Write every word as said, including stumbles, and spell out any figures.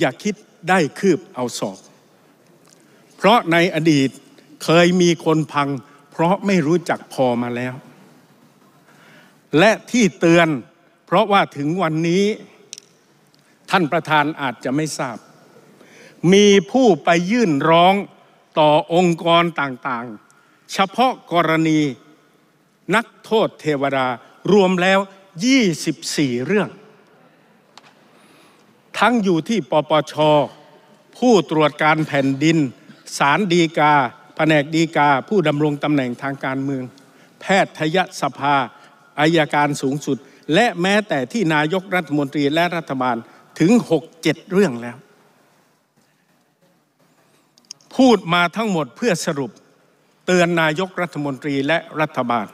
อย่าคิดได้คืบเอาศอกเพราะในอดีตเคยมีคนพังเพราะไม่รู้จักพอมาแล้วและที่เตือนเพราะว่าถึงวันนี้ท่านประธานอาจจะไม่ทราบมีผู้ไปยื่นร้องต่อองค์กรต่างๆเฉพาะกรณีนักโทษเทวดารวมแล้วยี่สิบสี่เรื่องทั้งอยู่ที่ปปชผู้ตรวจการแผ่นดินศาลฎีกาแผนกฎีกาผู้ดำรงตำแหน่งทางการเมืองแพทยสภาอัยการสูงสุดและแม้แต่ที่นายกรัฐมนตรีและรัฐบาลถึง หกเจ็ด เรื่องแล้วพูดมาทั้งหมดเพื่อสรุปเตือนนายกรัฐมนตรีและรัฐบาล